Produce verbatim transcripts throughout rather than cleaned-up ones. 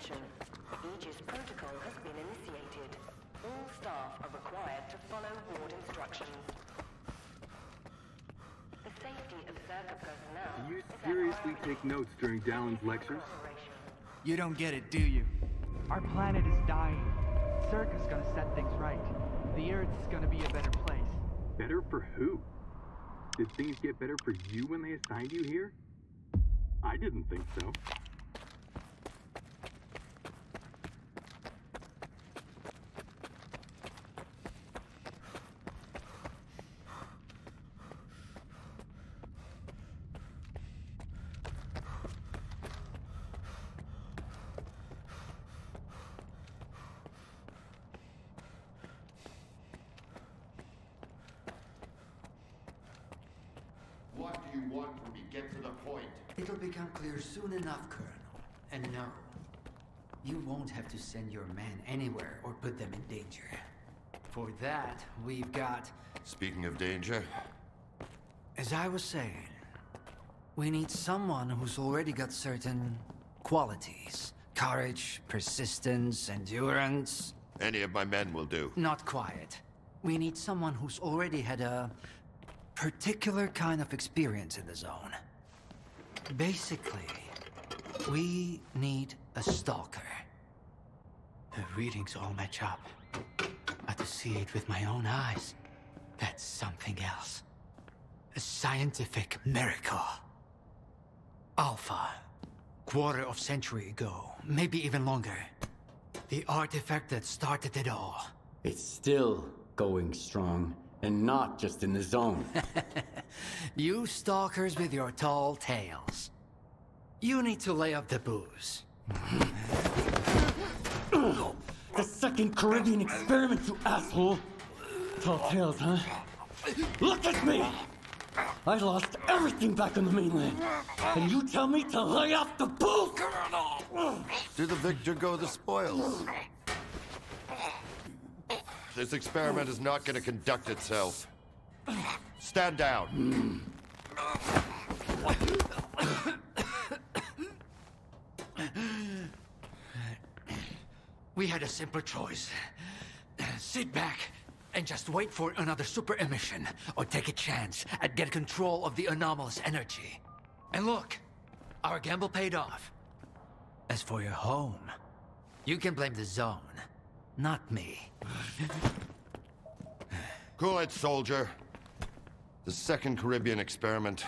attention. Aegis protocol has been initiated. All staff are required to follow ward instructions. The safety of SIRCAA personnel. Do you seriously take notes during Dalin's lectures? You don't get it, do you? Our planet is dying. SIRCAA's gonna set things right. The Earth's gonna be a better place. Better for who? Did things get better for you when they assigned you here? I didn't think so. Soon enough, Colonel. And no, you won't have to send your men anywhere or put them in danger. For that, we've got... Speaking of danger... As I was saying, we need someone who's already got certain qualities. Courage, persistence, endurance... Any of my men will do. Not quite. We need someone who's already had a particular kind of experience in the zone. Basically, we need a stalker. The readings all match up, but to see it with my own eyes, that's something else. A scientific miracle. Alpha. Quarter of century ago, maybe even longer. The artifact that started it all. It's still going strong. And not just in the zone. You stalkers with your tall tales. You need to lay up the booze. The second Caribbean experiment, you asshole! Tall tales, huh? Look at me! I lost everything back on the mainland. And you tell me to lay off the booze! To the victor go the spoils. This experiment is not going to conduct itself. Stand down. We had a simple choice. Sit back and just wait for another super emission, or take a chance at getting control of the anomalous energy. And look, our gamble paid off. As for your home, you can blame the zone. Not me. Cool it, soldier. The second Caribbean experiment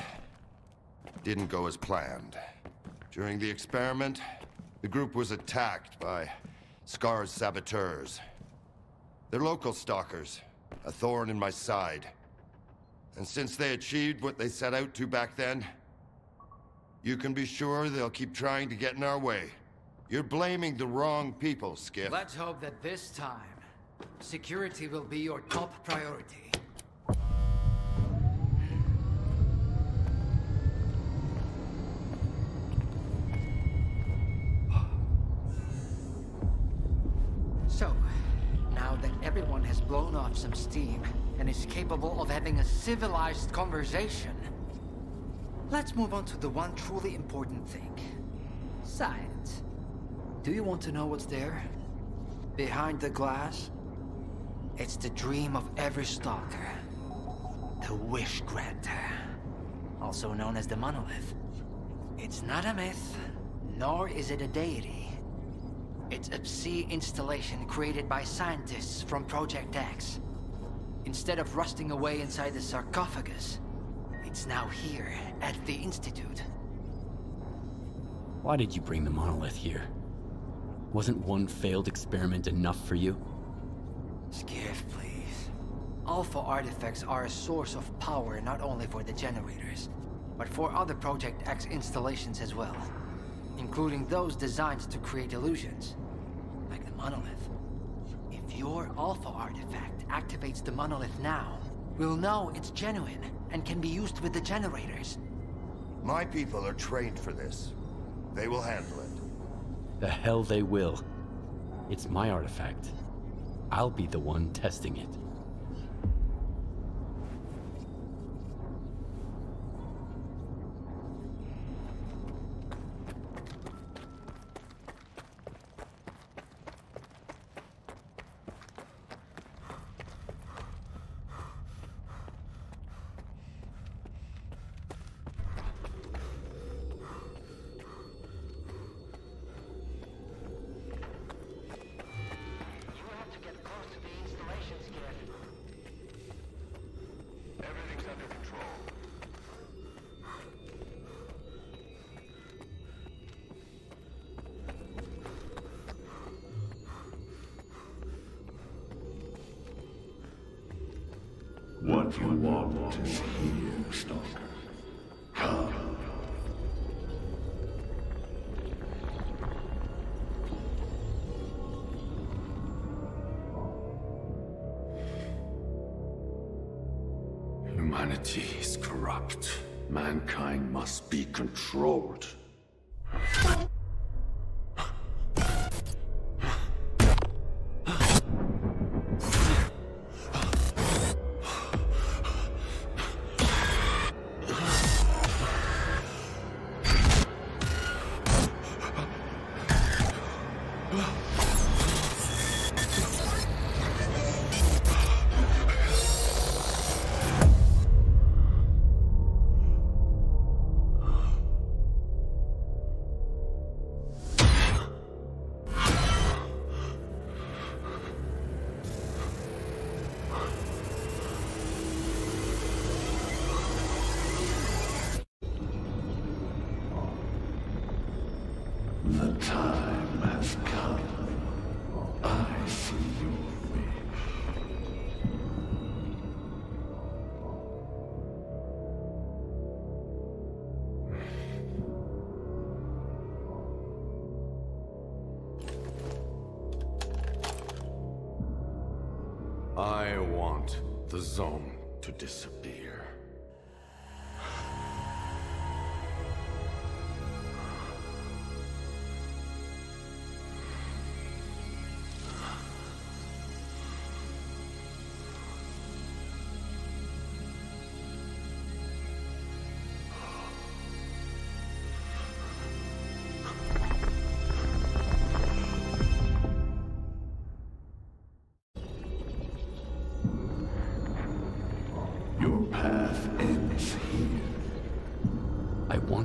didn't go as planned. During the experiment, the group was attacked by Scar's saboteurs. They're local stalkers, a thorn in my side. And since they achieved what they set out to back then, you can be sure they'll keep trying to get in our way. You're blaming the wrong people, Skip. Let's hope that this time, security will be your top priority. So, now that everyone has blown off some steam and is capable of having a civilized conversation, let's move on to the one truly important thing. Science. Do you want to know what's there? Behind the glass? It's the dream of every stalker. The Wish Granter. Also known as the Monolith. It's not a myth, nor is it a deity. It's a psi installation created by scientists from Project X. Instead of rusting away inside the sarcophagus, it's now here at the Institute. Why did you bring the Monolith here? Wasn't one failed experiment enough for you? Skiff, please. Alpha artifacts are a source of power not only for the generators, but for other Project X installations as well, including those designed to create illusions, like the Monolith. If your Alpha artifact activates the Monolith now, we'll know it's genuine and can be used with the generators. My people are trained for this. They will handle it. The hell they will. It's my artifact. I'll be the one testing it. What you want is here, Stalker. Come. Humanity is corrupt. Mankind must be controlled. I want the zone to disappear.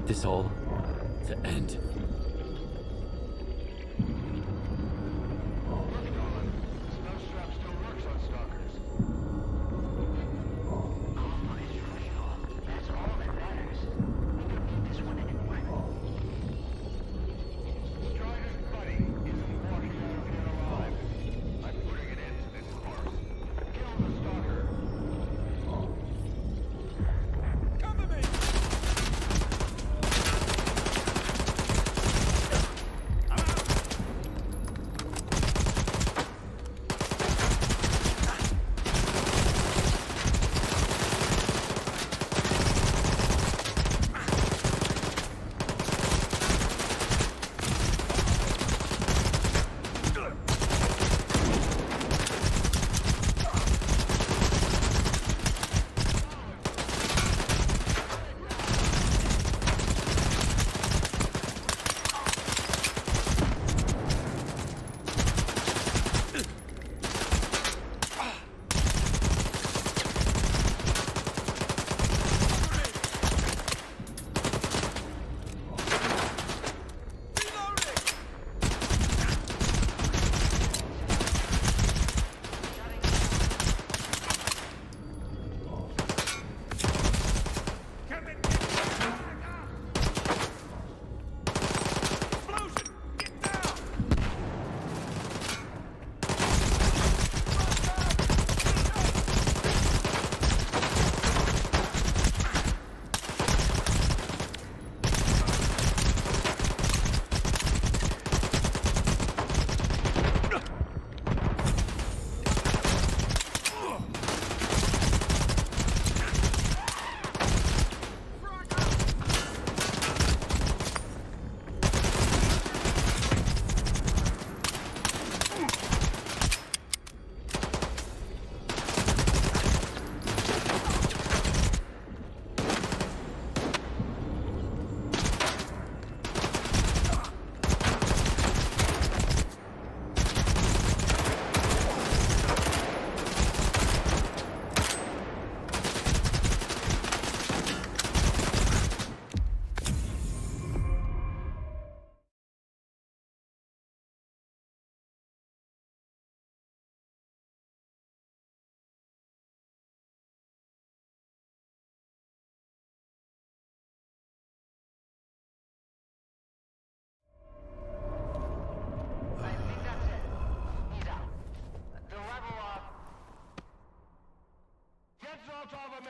This all to end.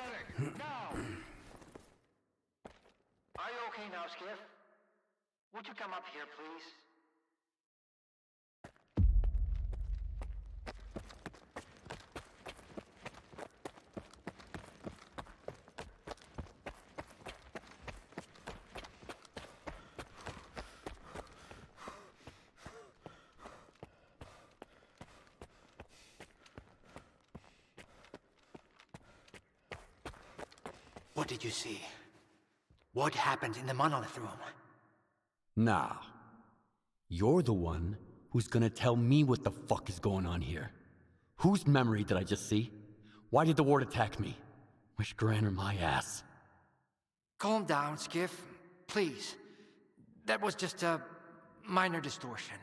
medic, now! Are you okay now, Skiff? Would you come up here, please? What did you see? What happened in the Monolith room? Nah. You're the one who's gonna tell me what the fuck is going on here. Whose memory did I just see? Why did the ward attack me? Wish Granter my ass. Calm down, Skiff. Please. That was just a minor distortion.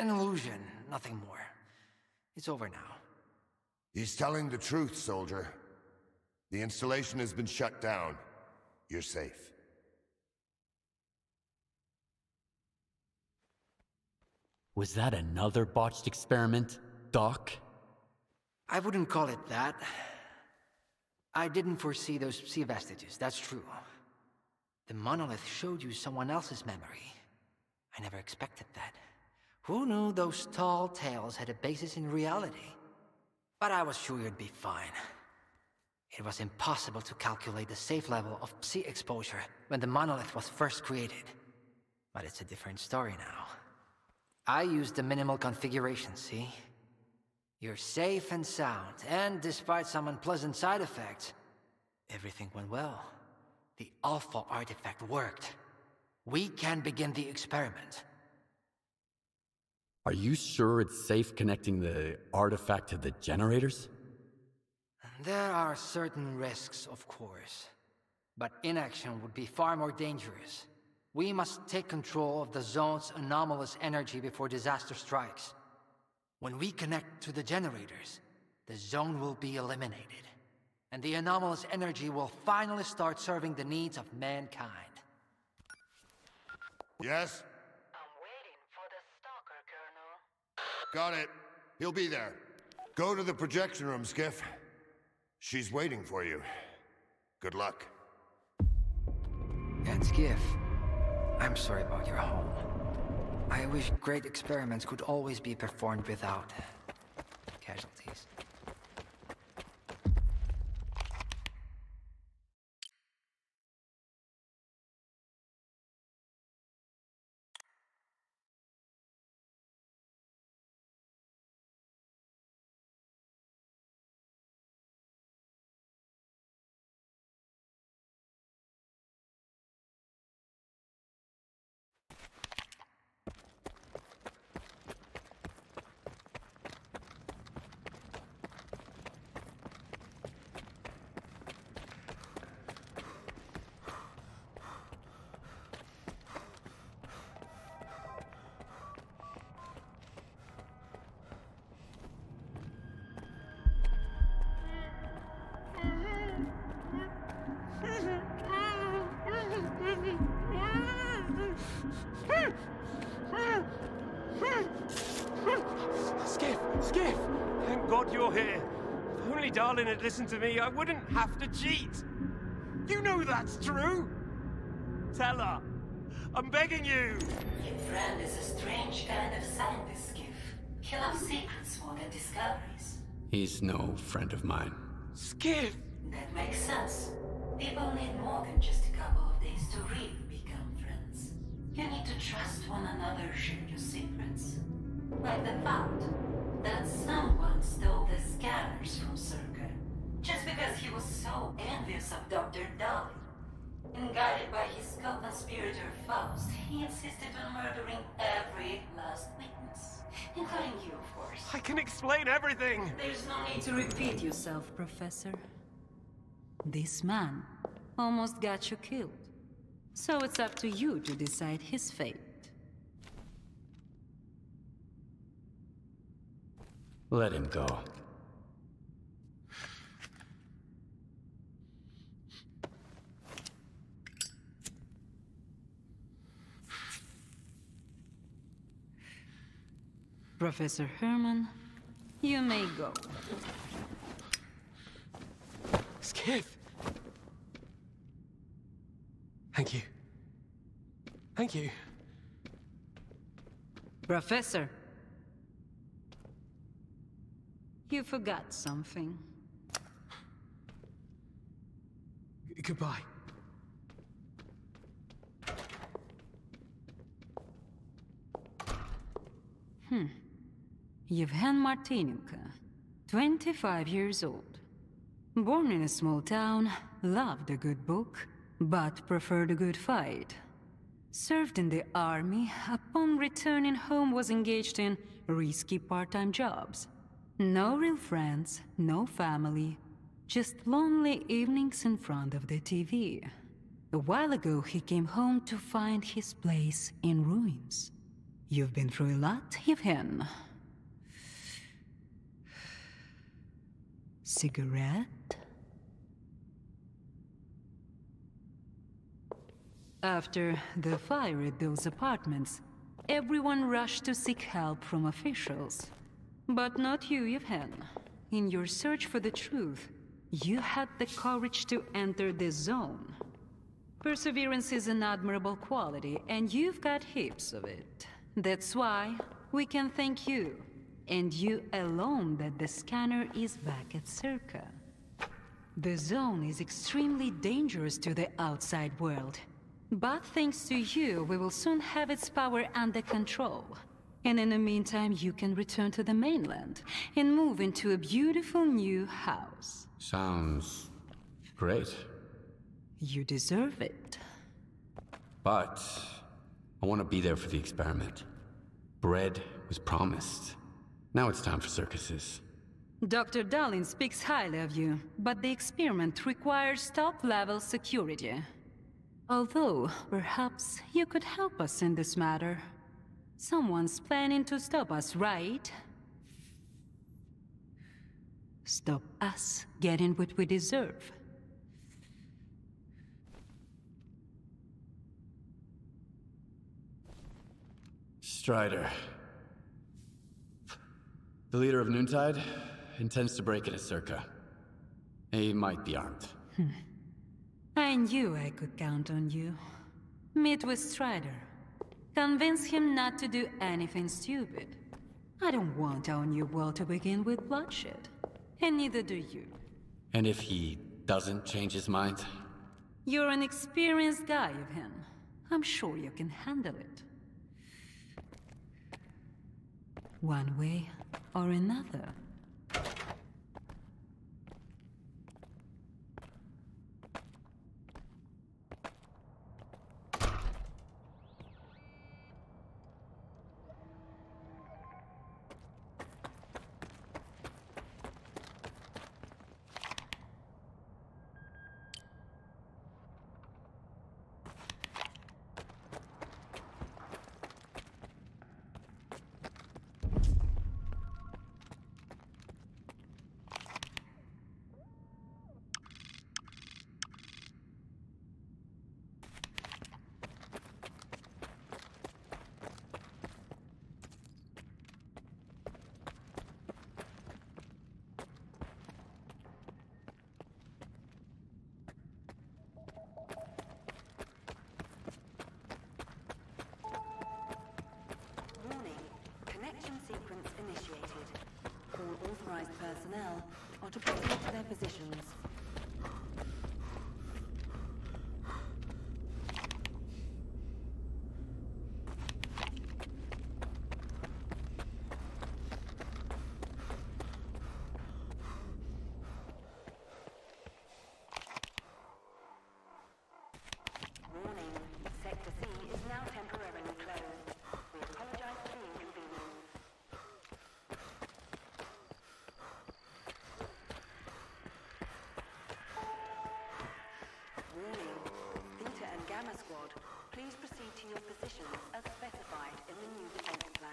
An illusion, nothing more. It's over now. He's telling the truth, soldier. The installation has been shut down. You're safe. Was that another botched experiment, Doc? I wouldn't call it that. I didn't foresee those sea vestiges, that's true. The Monolith showed you someone else's memory. I never expected that. Who knew those tall tales had a basis in reality? But I was sure you'd be fine. It was impossible to calculate the safe level of psi exposure when the Monolith was first created. But it's a different story now. I used the minimal configuration, see? You're safe and sound, and despite some unpleasant side effects, everything went well. The Alpha artifact worked. We can begin the experiment. Are you sure it's safe connecting the artifact to the generators? There are certain risks, of course, but inaction would be far more dangerous. We must take control of the zone's anomalous energy before disaster strikes. When we connect to the generators, the zone will be eliminated, and the anomalous energy will finally start serving the needs of mankind. Yes? I'm waiting for the stalker, Colonel. Got it. He'll be there. Go to the projection room, Skiff. She's waiting for you. Good luck. And Skiff, I'm sorry about your home. I wish great experiments could always be performed without casualties. Dalin had listened to me, I wouldn't have to cheat. You know that's true. Tell her. I'm begging you. Your friend is a strange kind of scientist, Skiff. He'll have secrets more than discoveries. He's no friend of mine. Skiff! That makes sense. People need more than just a couple of days to really become friends. You need to trust one another, share your secrets. Like the Faust. That someone stole the scanners from SIRCAA, just because he was so envious of Doctor Dolly. And guided by his co-conspirator Faust, he insisted on murdering every last witness, including you, of course. I can explain everything! There's no need to repeat yourself, Professor. This man almost got you killed. So it's up to you to decide his fate. Let him go. Professor Herrmann, you may go. Kith. Thank you. Thank you. Professor. You forgot something. G- goodbye. Hmm. Yevhen Martynuk, twenty-five years old. Born in a small town, loved a good book, but preferred a good fight. Served in the army, upon returning home was engaged in risky part-time jobs. No real friends, no family, just lonely evenings in front of the T V. A while ago he came home to find his place in ruins. You've been through a lot, Yevhen. Cigarette? After the fire at those apartments, everyone rushed to seek help from officials. But not you, Yevhen. In your search for the truth, you had the courage to enter this zone. Perseverance is an admirable quality, and you've got heaps of it. That's why we can thank you, and you alone, that the scanner is back at SIRCAA. The zone is extremely dangerous to the outside world, but thanks to you, we will soon have its power under control. And in the meantime, you can return to the mainland and move into a beautiful new house. Sounds great. You deserve it. But I want to be there for the experiment. Bread was promised. Now it's time for circuses. Doctor Dalin speaks highly of you, but the experiment requires top-level security. Although, perhaps you could help us in this matter. Someone's planning to stop us, right? Stop us getting what we deserve. Strider. The leader of Noontide intends to break into SIRCAA. He might be armed. Hmm. I knew I could count on you. Meet with Strider. Convince him not to do anything stupid. I don't want our new world to begin with bloodshed. And neither do you. And if he doesn't change his mind? You're an experienced guy, Yevhen. I'm sure you can handle it. One way or another. Personnel are to proceed to their positions. Warning, Sector C is now temporarily closed. We apologize for the inconvenience. Please proceed to your positions as specified in the new defense plan.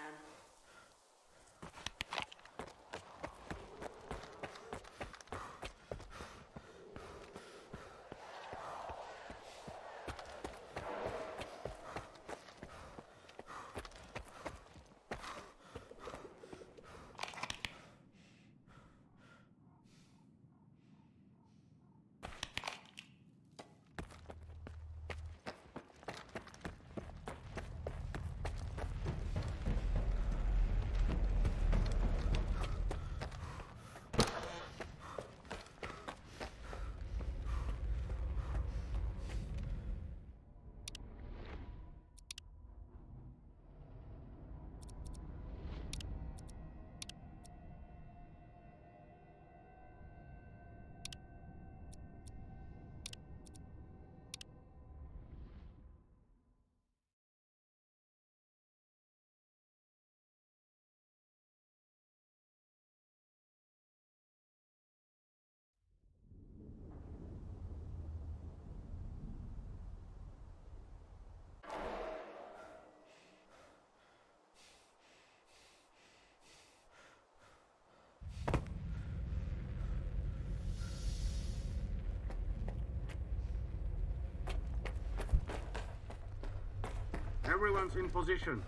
Everyone's in position.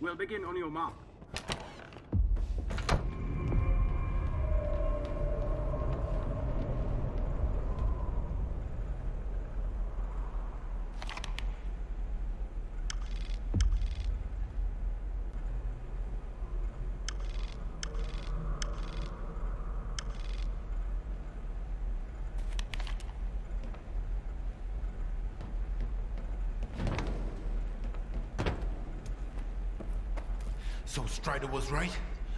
We'll begin on your map. So Strider was right?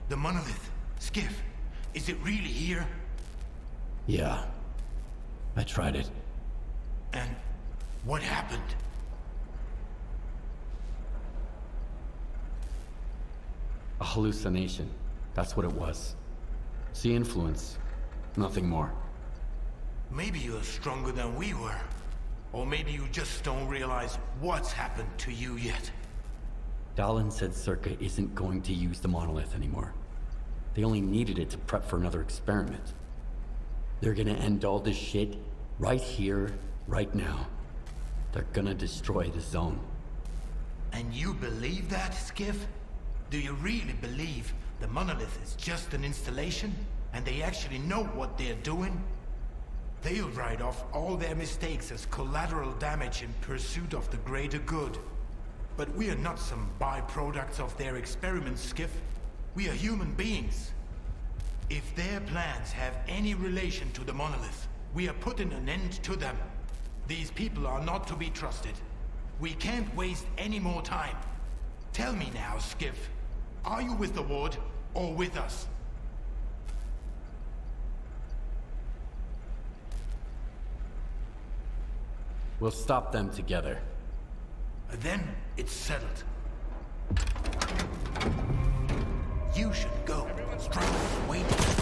The monolith. Skiff. Is it really here? Yeah. I tried it. And what happened? A hallucination. That's what it was. It's the influence. Nothing more. Maybe you're stronger than we were. Or maybe you just don't realize what's happened to you yet. Dalin said SIRCAA isn't going to use the monolith anymore. They only needed it to prep for another experiment. They're gonna end all this shit right here, right now. They're gonna destroy the zone. And you believe that, Skiff? Do you really believe the monolith is just an installation? And they actually know what they're doing? They'll write off all their mistakes as collateral damage in pursuit of the greater good. But we are not some byproducts of their experiments, Skiff. We are human beings. If their plans have any relation to the monolith, we are putting an end to them. These people are not to be trusted. We can't waste any more time. Tell me now, Skiff. Are you with the Ward or with us? We'll stop them together. Then it's settled. You should go. Strider is waiting.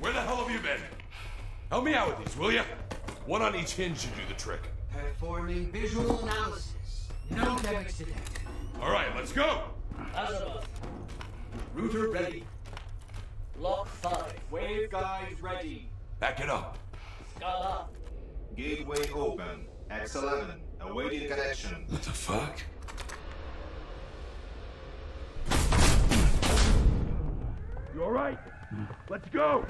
Where the hell have you been? Help me out with these, will ya? One on each hinge should do the trick. Performing visual analysis. No damage detected. All right, let's go. Azeroth. Router ready. Lock five. Waveguide ready. Back it up. Skull up. Gateway open. X eleven. Awaiting connection. What the fuck? You all right? Let's go.